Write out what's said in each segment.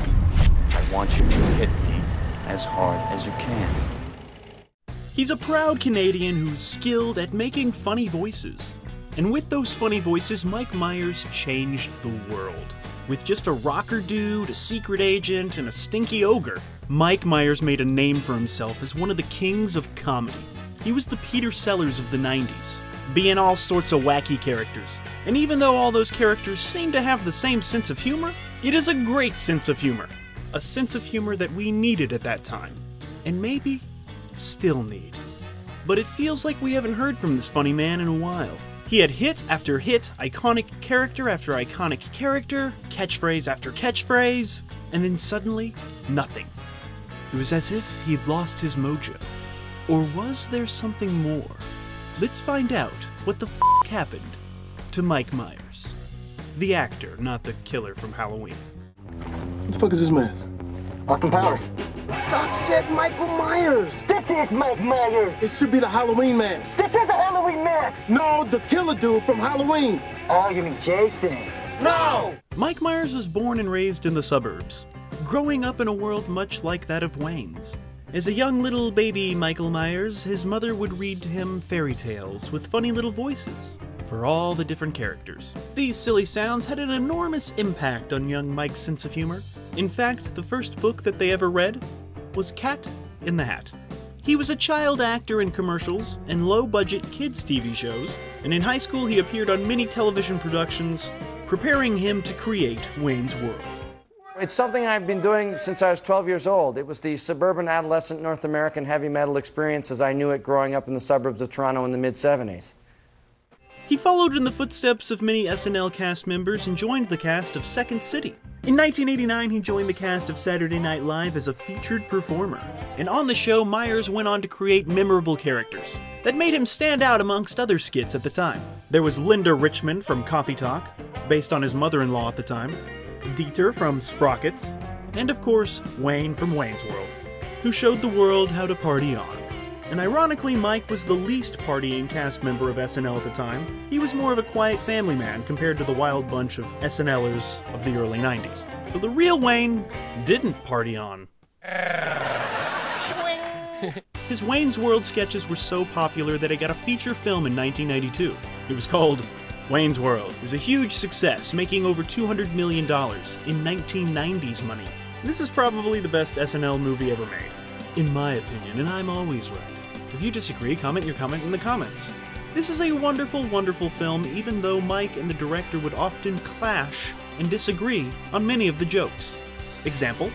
I want you to hit me as hard as you can. He's a proud Canadian who's skilled at making funny voices. And with those funny voices, Mike Myers changed the world. With just a rocker dude, a secret agent, and a stinky ogre, Mike Myers made a name for himself as one of the kings of comedy. He was the Peter Sellers of the 90s, being all sorts of wacky characters. And even though all those characters seem to have the same sense of humor, it is a great sense of humor. A sense of humor that we needed at that time. And maybe still need. But it feels like we haven't heard from this funny man in a while. He had hit after hit, iconic character after iconic character, catchphrase after catchphrase, and then suddenly, nothing. It was as if he'd lost his mojo. Or was there something more? Let's find out what the f*** happened to Mike Myers. The actor, not the killer from Halloween. What the fuck is this man? Austin Powers. Doc said Michael Myers. This is Mike Myers. It should be the Halloween mask. This is a Halloween mask. No, the killer dude from Halloween. Oh, you mean Jason? No! Mike Myers was born and raised in the suburbs, growing up in a world much like that of Wayne's. As a young little baby Michael Myers, his mother would read to him fairy tales with funny little voices for all the different characters. These silly sounds had an enormous impact on young Mike's sense of humor. In fact, the first book that they ever read was Cat in the Hat. He was a child actor in commercials and low-budget kids' TV shows, and in high school he appeared on many television productions, preparing him to create Wayne's World. It's something I've been doing since I was 12 years old. It was the suburban adolescent North American heavy metal experience as I knew it growing up in the suburbs of Toronto in the mid-70s. He followed in the footsteps of many SNL cast members and joined the cast of Second City. In 1989, he joined the cast of Saturday Night Live as a featured performer. And on the show, Myers went on to create memorable characters that made him stand out amongst other skits at the time. There was Linda Richmond from Coffee Talk, based on his mother-in-law at the time, Dieter from Sprockets, and of course, Wayne from Wayne's World, who showed the world how to party on. And ironically, Mike was the least partying cast member of SNL at the time. He was more of a quiet family man compared to the wild bunch of SNLers of the early 90s. So the real Wayne didn't party on. His Wayne's World sketches were so popular that it got a feature film in 1992. It was called Wayne's World. It was a huge success, making over $200 million in 1990s money. This is probably the best SNL movie ever made, in my opinion, and I'm always right. If you disagree, comment your comment in the comments. This is a wonderful, wonderful film, even though Mike and the director would often clash and disagree on many of the jokes. Example,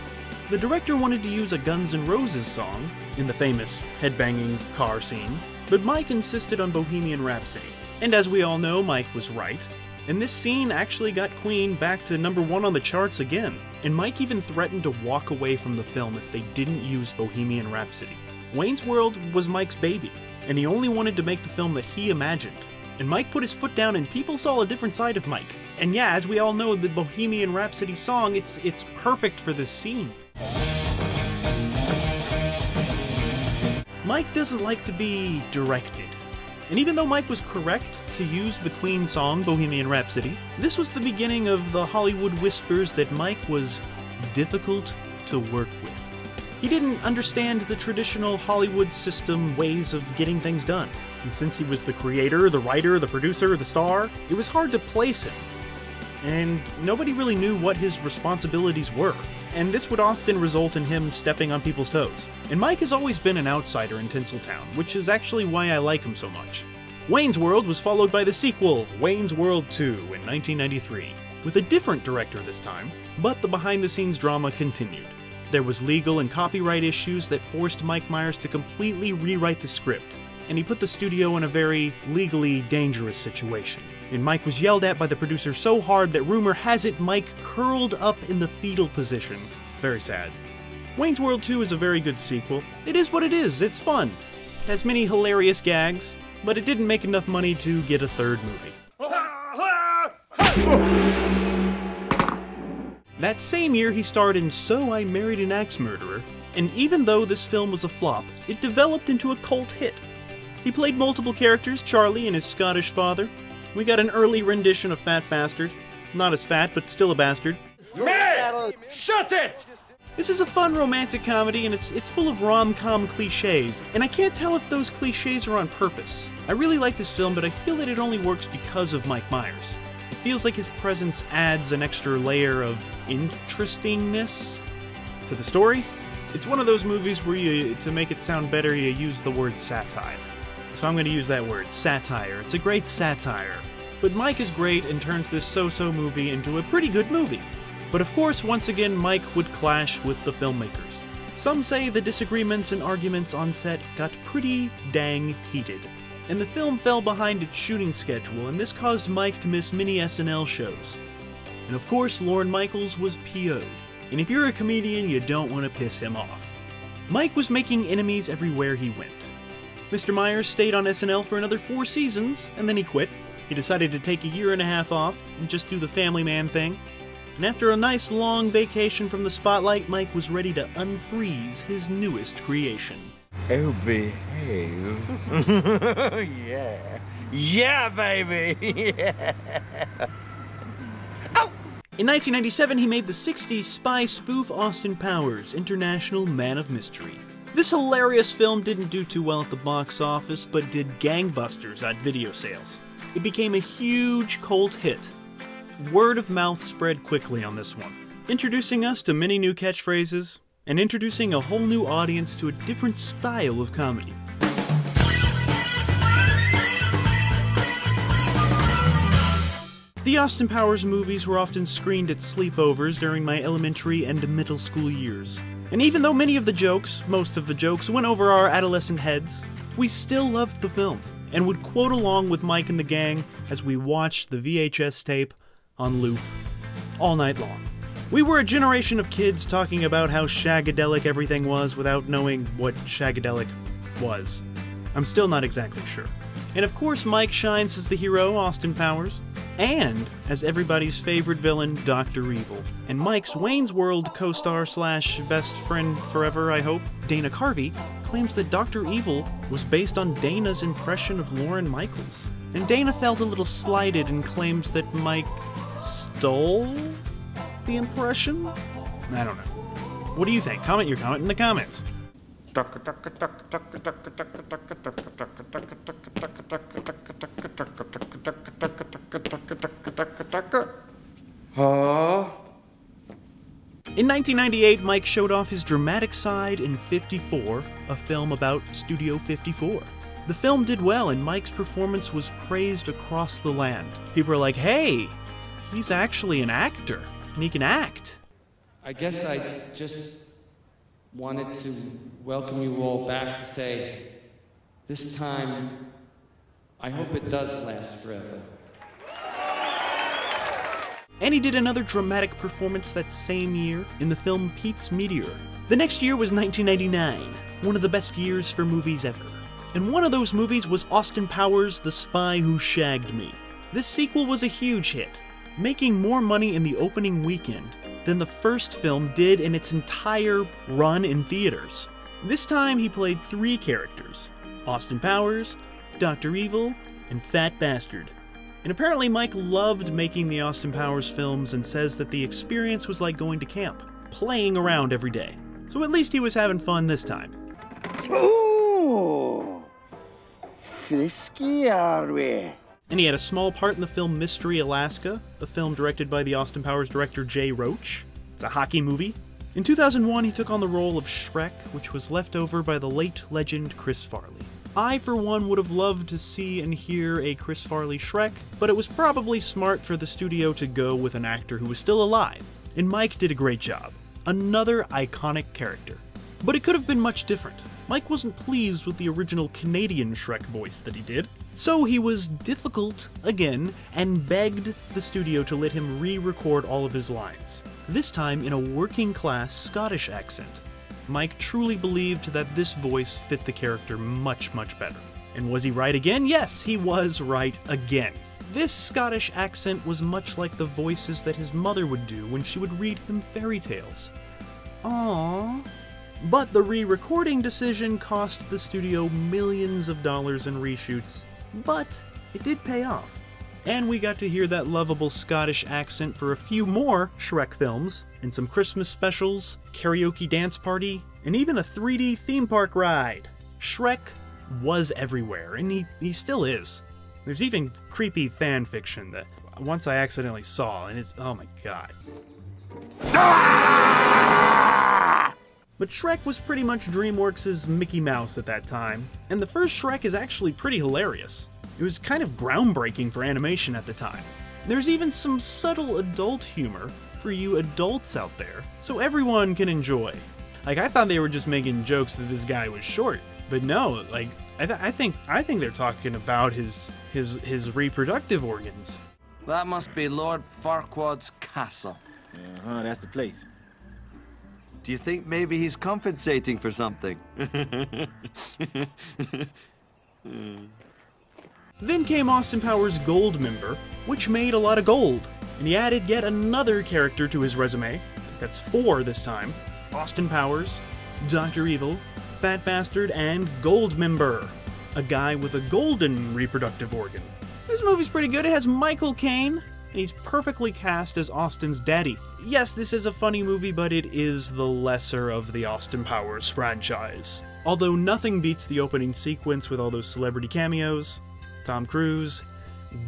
the director wanted to use a Guns N' Roses song in the famous headbanging car scene, but Mike insisted on Bohemian Rhapsody. And as we all know, Mike was right. And this scene actually got Queen back to #1 on the charts again. And Mike even threatened to walk away from the film if they didn't use Bohemian Rhapsody. Wayne's World was Mike's baby, and he only wanted to make the film that he imagined. And Mike put his foot down and people saw a different side of Mike. And yeah, as we all know, the Bohemian Rhapsody song, it's perfect for this scene. Mike doesn't like to be directed. And even though Mike was correct to use the Queen song, Bohemian Rhapsody, this was the beginning of the Hollywood whispers that Mike was difficult to work with. He didn't understand the traditional Hollywood system ways of getting things done. And since he was the creator, the writer, the producer, the star, it was hard to place him. And nobody really knew what his responsibilities were. And this would often result in him stepping on people's toes. And Mike has always been an outsider in Tinseltown, which is actually why I like him so much. Wayne's World was followed by the sequel, Wayne's World 2, in 1993, with a different director this time, but the behind-the-scenes drama continued. There was legal and copyright issues that forced Mike Myers to completely rewrite the script, and he put the studio in a very legally dangerous situation. And Mike was yelled at by the producer so hard that rumor has it Mike curled up in the fetal position. Very sad. Wayne's World 2 is a very good sequel. It is what it is, it's fun. It has many hilarious gags, but it didn't make enough money to get a third movie. That same year he starred in So I Married an Axe Murderer, and even though this film was a flop, it developed into a cult hit. He played multiple characters, Charlie and his Scottish father. We got an early rendition of Fat Bastard. Not as fat, but still a bastard. Roach! Shut it! This is a fun romantic comedy, and it's full of rom-com cliches, and I can't tell if those cliches are on purpose. I really like this film, but I feel that it only works because of Mike Myers. It feels like his presence adds an extra layer of interestingness to the story. It's one of those movies where you, to make it sound better, you use the word satire. So I'm going to use that word, satire. It's a great satire. But Mike is great and turns this so-so movie into a pretty good movie. But of course, once again, Mike would clash with the filmmakers. Some say the disagreements and arguments on set got pretty dang heated, and the film fell behind its shooting schedule, and this caused Mike to miss many SNL shows. And of course, Lauren Michaels was PO'd, and if you're a comedian, you don't want to piss him off. Mike was making enemies everywhere he went. Mr. Myers stayed on SNL for another 4 seasons, and then he quit. He decided to take a year and a half off and just do the family man thing. And after a nice long vacation from the spotlight, Mike was ready to unfreeze his newest creation. Oh, behave. Yeah. Yeah, baby! Yeah. Ow! In 1997, he made the 60s spy spoof Austin Powers: International Man of Mystery. This hilarious film didn't do too well at the box office, but did gangbusters at video sales. It became a huge cult hit. Word of mouth spread quickly on this one, introducing us to many new catchphrases and introducing a whole new audience to a different style of comedy. The Austin Powers movies were often screened at sleepovers during my elementary and middle school years. And even though most of the jokes went over our adolescent heads, we still loved the film and would quote along with Mike and the gang as we watched the VHS tape on loop all night long. We were a generation of kids talking about how shagadelic everything was without knowing what shagadelic was. I'm still not exactly sure. And of course, Mike shines as the hero, Austin Powers, and as everybody's favorite villain, Dr. Evil. And Mike's Wayne's World co-star slash best friend forever, I hope, Dana Carvey, claims that Dr. Evil was based on Dana's impression of Lauren Michaels. And Dana felt a little slighted and claims that Mike stole the impression? I don't know. What do you think? Comment your comment in the comments. Huh? In 1998, Mike showed off his dramatic side in 54, a film about Studio 54. The film did well, and Mike's performance was praised across the land. People are like, hey, he's actually an actor, and he can act. I guess I just wanted to welcome you all back to say, this time, I hope it does last forever. And he did another dramatic performance that same year in the film Pete's Meteor. The next year was 1999, one of the best years for movies ever. And one of those movies was Austin Powers: The Spy Who Shagged Me. This sequel was a huge hit, making more money in the opening weekend than the first film did in its entire run in theaters. This time he played 3 characters, Austin Powers, Dr. Evil, and Fat Bastard. And apparently Mike loved making the Austin Powers films and says that the experience was like going to camp, playing around every day. So at least he was having fun this time. Ooh, frisky are we? And he had a small part in the film Mystery Alaska, a film directed by the Austin Powers director Jay Roach. It's a hockey movie. In 2001, he took on the role of Shrek, which was left over by the late legend Chris Farley. I, for one, would have loved to see and hear a Chris Farley Shrek, but it was probably smart for the studio to go with an actor who was still alive, and Mike did a great job. Another iconic character. But it could have been much different. Mike wasn't pleased with the original Canadian Shrek voice that he did, so he was difficult again and begged the studio to let him re-record all of his lines, this time in a working-class Scottish accent. Mike truly believed that this voice fit the character much, much better. And was he right again? Yes, he was right again. This Scottish accent was much like the voices that his mother would do when she would read him fairy tales. Aww. But the re-recording decision cost the studio millions of dollars in reshoots, but it did pay off. and we got to hear that lovable Scottish accent for a few more Shrek films, and some Christmas specials, karaoke dance party, and even a 3D theme park ride. Shrek was everywhere, and he still is. There's even creepy fan fiction that once I accidentally saw, and it's, oh my god. Ah! But Shrek was pretty much DreamWorks' Mickey Mouse at that time, and the first Shrek is actually pretty hilarious. It was kind of groundbreaking for animation at the time. There's even some subtle adult humor for you adults out there, so everyone can enjoy. Like, I thought they were just making jokes that this guy was short, but no, like, I think they're talking about his reproductive organs. That must be Lord Farquaad's castle. Uh-huh, that's the place. Do you think maybe he's compensating for something? Then came Austin Powers' Goldmember, which made a lot of gold, and he added yet another character to his resume. That's four this time. Austin Powers, Dr. Evil, Fat Bastard, and Goldmember, a guy with a golden reproductive organ. This movie's pretty good. It has Michael Caine, and he's perfectly cast as Austin's daddy. Yes, this is a funny movie, but it is the lesser of the Austin Powers franchise. Although nothing beats the opening sequence with all those celebrity cameos. Tom Cruise,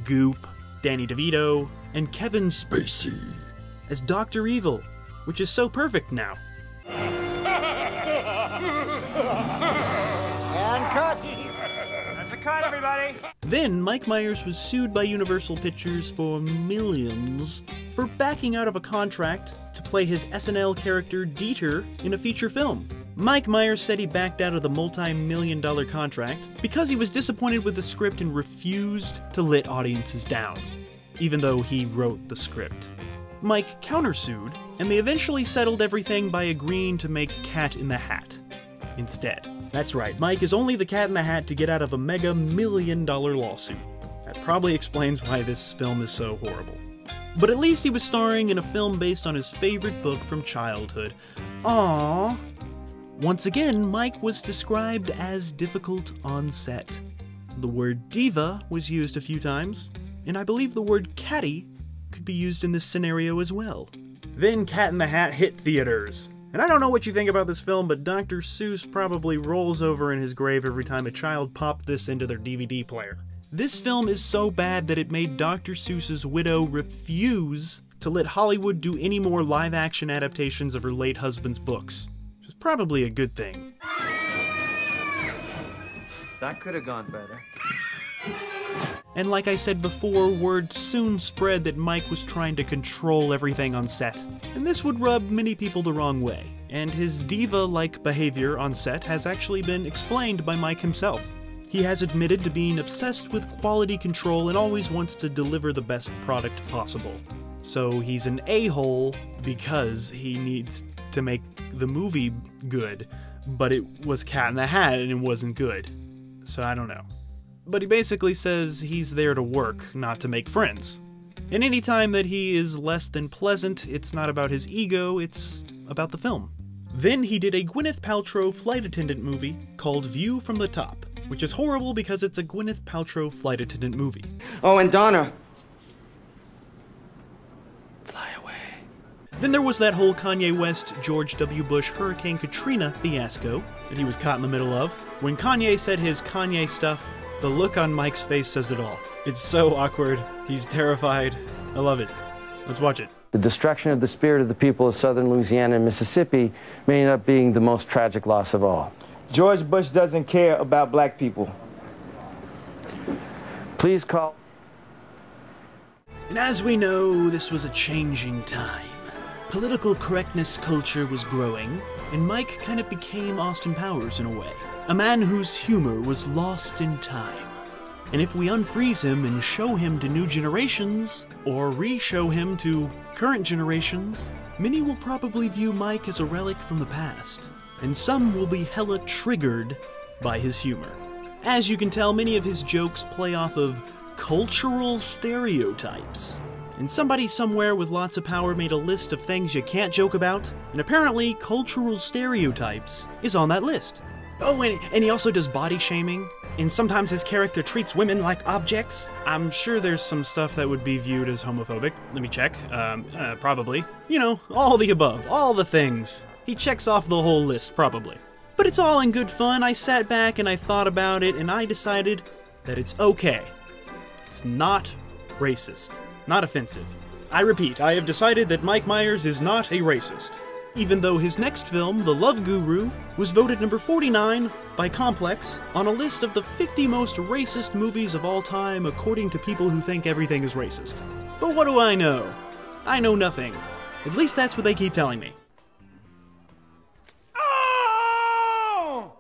Goop, Danny DeVito, and Kevin Spacey as Dr. Evil, which is so perfect now. And cut! That's a cut, everybody! Then Mike Myers was sued by Universal Pictures for millions for backing out of a contract to play his SNL character Dieter in a feature film. Mike Myers said he backed out of the multi-million-dollar contract because he was disappointed with the script and refused to let audiences down, even though he wrote the script. Mike countersued, and they eventually settled everything by agreeing to make Cat in the Hat instead. That's right, Mike is only the Cat in the Hat to get out of a mega million-dollar lawsuit. That probably explains why this film is so horrible. But at least he was starring in a film based on his favorite book from childhood. Aww. Once again, Mike was described as difficult on set. The word diva was used a few times, and I believe the word catty could be used in this scenario as well. Then Cat in the Hat hit theaters. And I don't know what you think about this film, but Dr. Seuss probably rolls over in his grave every time a child popped this into their DVD player. This film is so bad that it made Dr. Seuss's widow refuse to let Hollywood do any more live-action adaptations of her late husband's books. It's probably a good thing. That could have gone better. And like I said before, word soon spread that Mike was trying to control everything on set. And this would rub many people the wrong way. And his diva-like behavior on set has actually been explained by Mike himself. He has admitted to being obsessed with quality control and always wants to deliver the best product possible. So he's an a-hole because he needs to make the movie good, but it was Cat in the Hat and it wasn't good. So I don't know. But he basically says he's there to work, not to make friends. And any time that he is less than pleasant, it's not about his ego, it's about the film. Then he did a Gwyneth Paltrow flight attendant movie called View from the Top, which is horrible because it's a Gwyneth Paltrow flight attendant movie. Oh, and Donna. Then there was that whole Kanye West, George W. Bush, Hurricane Katrina fiasco that he was caught in the middle of. When Kanye said his Kanye stuff, the look on Mike's face says it all. It's so awkward. He's terrified. I love it. Let's watch it. The destruction of the spirit of the people of southern Louisiana and Mississippi may end up being the most tragic loss of all. George Bush doesn't care about black people. Please call. And as we know, this was a changing time. Political correctness culture was growing, and Mike kind of became Austin Powers in a way. A man whose humor was lost in time. And if we unfreeze him and show him to new generations, or re-show him to current generations, many will probably view Mike as a relic from the past, and some will be hella triggered by his humor. As you can tell, many of his jokes play off of cultural stereotypes. And somebody somewhere with lots of power made a list of things you can't joke about, and apparently cultural stereotypes is on that list. Oh, and he also does body shaming, and sometimes his character treats women like objects. I'm sure there's some stuff that would be viewed as homophobic. Let me check. Probably. You know, all the above, all the things. He checks off the whole list, probably. But it's all in good fun. I sat back and I thought about it, and I decided that it's okay. It's not racist, not offensive. I repeat, I have decided that Mike Myers is not a racist. Even though his next film, The Love Guru, was voted number 49 by Complex on a list of the 50 most racist movies of all time according to people who think everything is racist. But what do I know? I know nothing. At least that's what they keep telling me. Oh!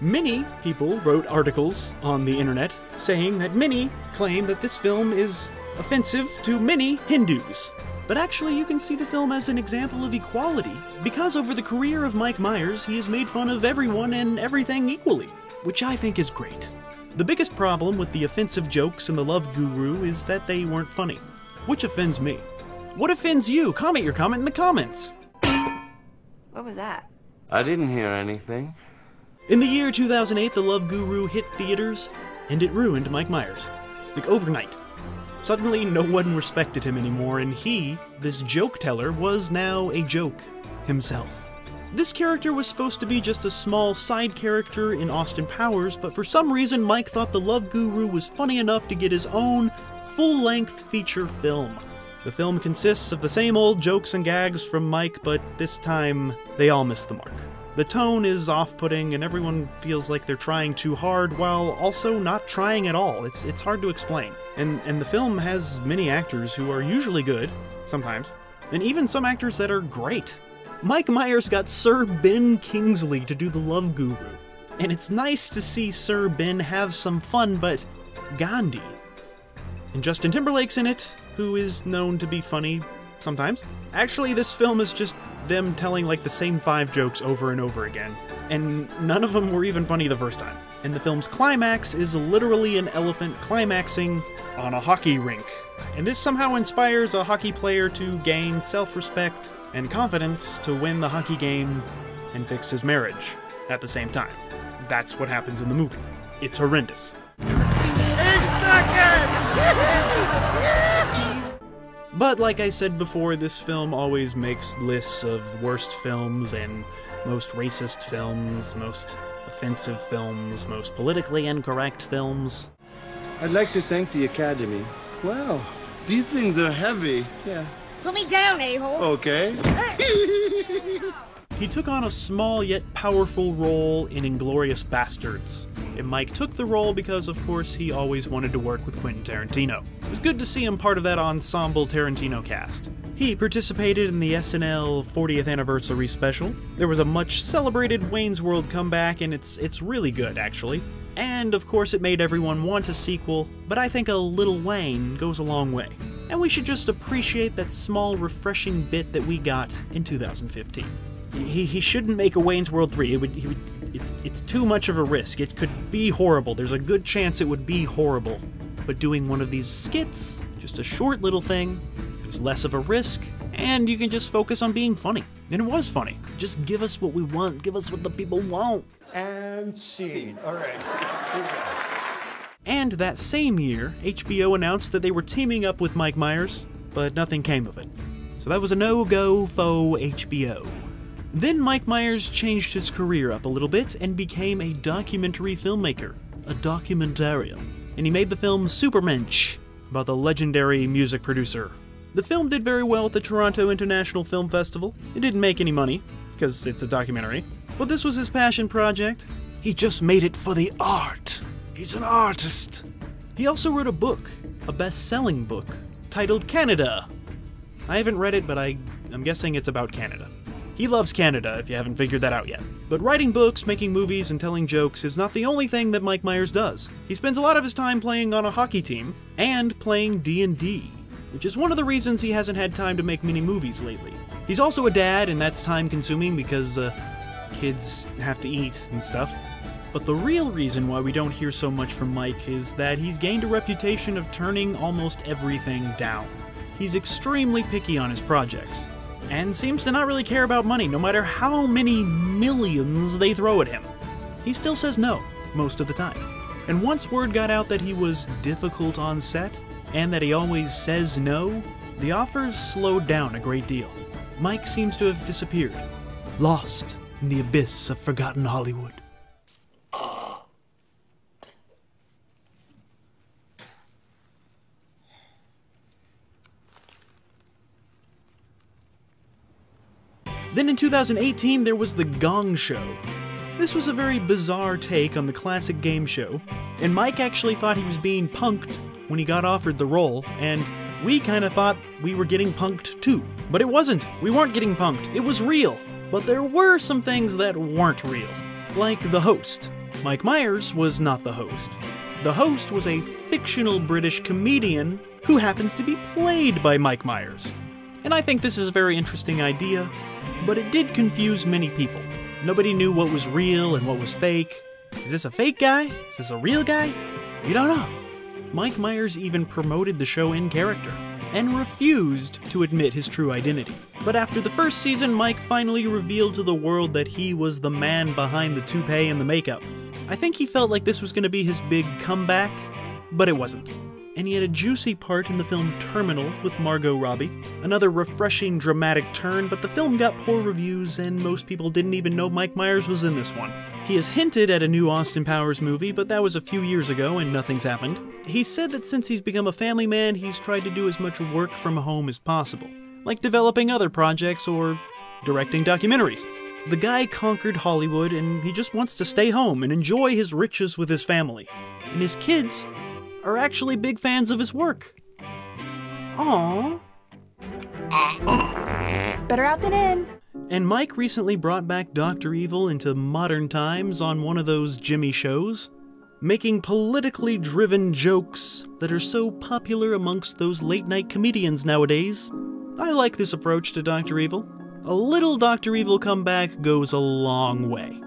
Many people wrote articles on the internet saying that many claim that this film is offensive to many Hindus. But actually, you can see the film as an example of equality, because over the career of Mike Myers, he has made fun of everyone and everything equally, which I think is great. The biggest problem with the offensive jokes in The Love Guru is that they weren't funny, which offends me. What offends you? Comment your comment in the comments! What was that? I didn't hear anything. In the year 2008, The Love Guru hit theaters, and it ruined Mike Myers. Like, overnight. Suddenly, no one respected him anymore, and he, this joke teller, was now a joke himself. This character was supposed to be just a small side character in Austin Powers, but for some reason Mike thought The Love Guru was funny enough to get his own full-length feature film. The film consists of the same old jokes and gags from Mike, but this time, they all miss the mark. The tone is off-putting, and everyone feels like they're trying too hard while also not trying at all. It's hard to explain. And the film has many actors who are usually good, sometimes, and even some actors that are great. Mike Myers got Sir Ben Kingsley to do The Love Guru, and it's nice to see Sir Ben have some fun, but Gandhi. And Justin Timberlake's in it, who is known to be funny sometimes. Actually, this film is just them telling like the same five jokes over and over again, and none of them were even funny the first time. And the film's climax is literally an elephant climaxing on a hockey rink. And this somehow inspires a hockey player to gain self-respect and confidence to win the hockey game and fix his marriage at the same time. That's what happens in the movie. It's horrendous. 8 seconds! But like I said before, this film always makes lists of worst films and most racist films, most offensive films, most politically incorrect films. I'd like to thank the Academy. Wow, these things are heavy. Yeah. Put me down, a-hole. Okay. He took on a small yet powerful role in Inglourious Bastards. And Mike took the role because, of course, he always wanted to work with Quentin Tarantino. It was good to see him part of that ensemble Tarantino cast. He participated in the SNL 40th anniversary special. There was a much-celebrated Wayne's World comeback, and it's really good, actually. And, of course, it made everyone want a sequel, but I think a little Wayne goes a long way. And we should just appreciate that small, refreshing bit that we got in 2015. He shouldn't make a Wayne's World 3. It's too much of a risk. It could be horrible. There's a good chance it would be horrible. But doing one of these skits, just a short little thing, there's less of a risk, and you can just focus on being funny. And it was funny. Just give us what we want. Give us what the people want. And scene. All right. Here we go. And that same year, HBO announced that they were teaming up with Mike Myers, but nothing came of it. So that was a no-go for HBO. Then Mike Myers changed his career up a little bit and became a documentary filmmaker, a documentarian, and he made the film Supermensch about the legendary music producer. The film did very well at the Toronto International Film Festival. It didn't make any money, because it's a documentary, but this was his passion project. He just made it for the art. He's an artist. He also wrote a book, a best-selling book, titled Canada. I haven't read it, but I'm guessing it's about Canada. He loves Canada, if you haven't figured that out yet. But writing books, making movies, and telling jokes is not the only thing that Mike Myers does. He spends a lot of his time playing on a hockey team, and playing D&D, which is one of the reasons he hasn't had time to make many movies lately. He's also a dad, and that's time-consuming because, kids have to eat and stuff. But the real reason why we don't hear so much from Mike is that he's gained a reputation of turning almost everything down. He's extremely picky on his projects, and seems to not really care about money no matter how many millions they throw at him. He still says no, most of the time. And once word got out that he was difficult on set, and that he always says no, the offers slowed down a great deal. Mike seems to have disappeared, lost in the abyss of forgotten Hollywood. Then in 2018, there was The Gong Show. This was a very bizarre take on the classic game show, and Mike actually thought he was being punked when he got offered the role, and we kinda thought we were getting punked too. But it wasn't. We weren't getting punked. It was real. But there were some things that weren't real. Like the host. Mike Myers was not the host. The host was a fictional British comedian who happens to be played by Mike Myers. And I think this is a very interesting idea, but it did confuse many people. Nobody knew what was real and what was fake. Is this a fake guy? Is this a real guy? We don't know. Mike Myers even promoted the show in character, and refused to admit his true identity. But after the first season, Mike finally revealed to the world that he was the man behind the toupee and the makeup. I think he felt like this was going to be his big comeback, but it wasn't. And he had a juicy part in the film Terminal with Margot Robbie. Another refreshing dramatic turn, but the film got poor reviews and most people didn't even know Mike Myers was in this one. He has hinted at a new Austin Powers movie, but that was a few years ago and nothing's happened. He said that since he's become a family man, he's tried to do as much work from home as possible, like developing other projects or directing documentaries. The guy conquered Hollywood and he just wants to stay home and enjoy his riches with his family. And his kids are actually big fans of his work. Aww. Better out than in. And Mike recently brought back Dr. Evil into modern times on one of those Jimmy shows, making politically driven jokes that are so popular amongst those late-night comedians nowadays. I like this approach to Dr. Evil. A little Dr. Evil comeback goes a long way.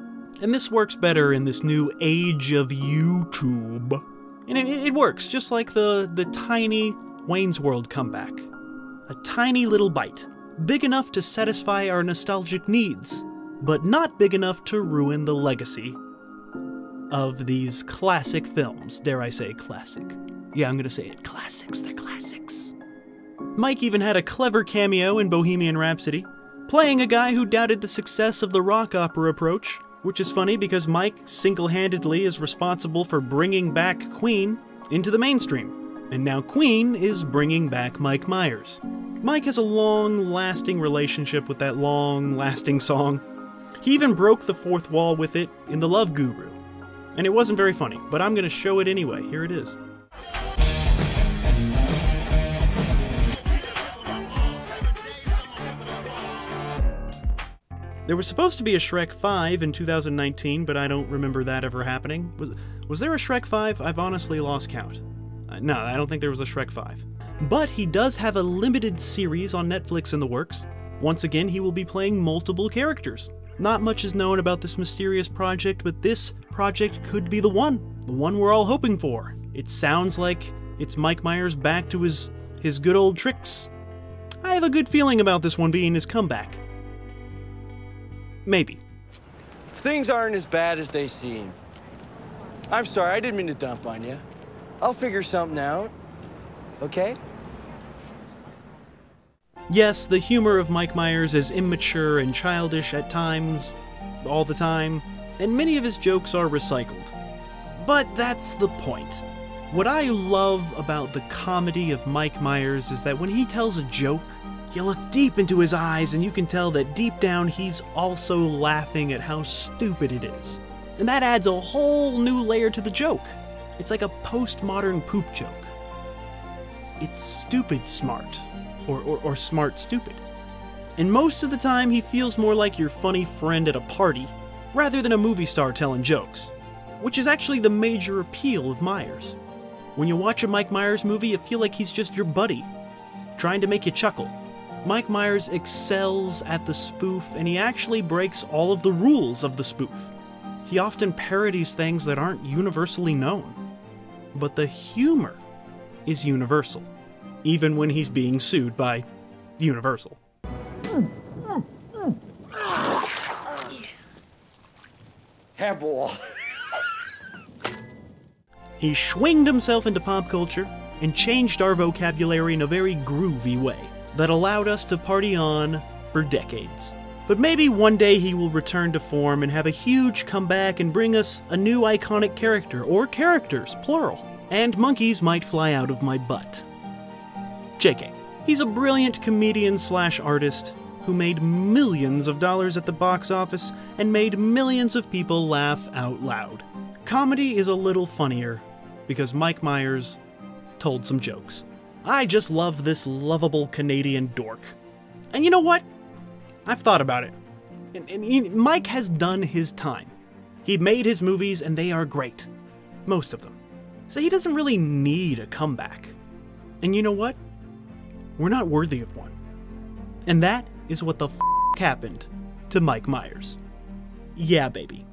And this works better in this new age of YouTube. And it works, just like the tiny Wayne's World comeback. A tiny little bite. Big enough to satisfy our nostalgic needs, but not big enough to ruin the legacy of these classic films. Dare I say classic? Yeah, I'm gonna say it. Classics, they're classics. Mike even had a clever cameo in Bohemian Rhapsody, playing a guy who doubted the success of the rock opera approach. Which is funny because Mike single-handedly is responsible for bringing back Queen into the mainstream. And now Queen is bringing back Mike Myers. Mike has a long-lasting relationship with that long-lasting song. He even broke the fourth wall with it in The Love Guru. And it wasn't very funny, but I'm gonna show it anyway. Here it is. There was supposed to be a Shrek 5 in 2019, but I don't remember that ever happening. Was there a Shrek 5? I've honestly lost count. No, I don't think there was a Shrek 5. But he does have a limited series on Netflix in the works. Once again, he will be playing multiple characters. Not much is known about this mysterious project, but this project could be the one we're all hoping for. It sounds like it's Mike Myers back to his good old tricks. I have a good feeling about this one being his comeback. Maybe. Things aren't as bad as they seem. I'm sorry, I didn't mean to dump on you. I'll figure something out, okay? Yes, the humor of Mike Myers is immature and childish at times, all the time, and many of his jokes are recycled. But that's the point. What I love about the comedy of Mike Myers is that when he tells a joke, you look deep into his eyes and you can tell that deep down he's also laughing at how stupid it is. And that adds a whole new layer to the joke. It's like a postmodern poop joke. It's stupid smart, or smart stupid. And most of the time he feels more like your funny friend at a party, rather than a movie star telling jokes. Which is actually the major appeal of Myers. When you watch a Mike Myers movie, you feel like he's just your buddy, trying to make you chuckle. Mike Myers excels at the spoof, and he actually breaks all of the rules of the spoof. He often parodies things that aren't universally known. But the humor is universal, even when he's being sued by Universal. Hairball. He swinged himself into pop culture and changed our vocabulary in a very groovy way that allowed us to party on for decades. But maybe one day he will return to form and have a huge comeback and bring us a new iconic character, or characters, plural. And monkeys might fly out of my butt. JK. He's a brilliant comedian slash artist who made millions of dollars at the box office and made millions of people laugh out loud. Comedy is a little funnier because Mike Myers told some jokes. I just love this lovable Canadian dork. And you know what? I've thought about it. Mike has done his time. He made his movies and they are great. Most of them. So he doesn't really need a comeback. And you know what? We're not worthy of one. And that is what the f*** happened to Mike Myers. Yeah, baby.